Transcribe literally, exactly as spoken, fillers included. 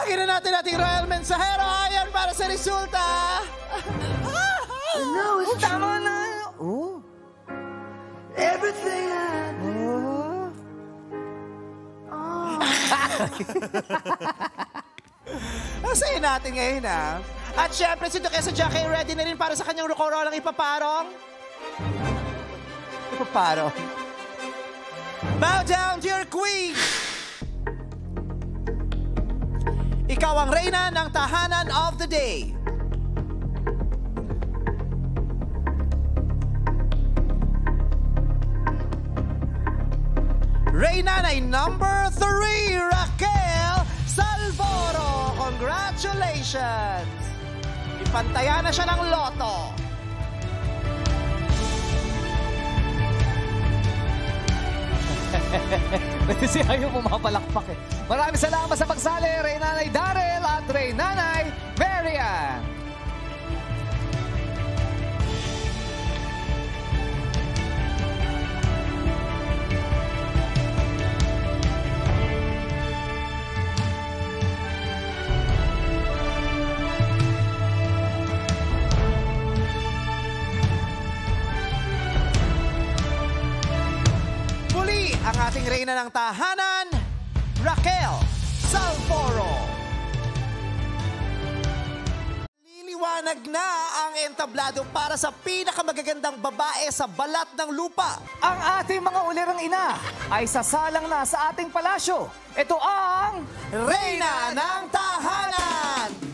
Palawakin na natin ating royal mensahero ayon para sa resulta. No, it's tama na. Oh. Everything happened. Oh. Oh. Masayin natin ngayon, ah. At syempre, si Duquesa Jackie ready na rin para sa kanyang rokorolang ipaparong. Ipaparong. Bow down to your queen. Ikaw ang reyna ng tahanan of the day. ReiNanay number three, Raquel Salvoro. Congratulations! Ipantayan na siya ng loto. Kasi ayaw pumapalakpak eh. Maraming salamat sa pagsali, ReiNanay Darrell at ReiNanay Marian. Ang ating reyna ng tahanan, Raquel Salvoro. Liliwanag na ang entablado para sa pinakamagagandang babae sa balat ng lupa. Ang ating mga ulirang ina ay sasalang na sa ating palasyo. Ito ang reyna ng tahanan!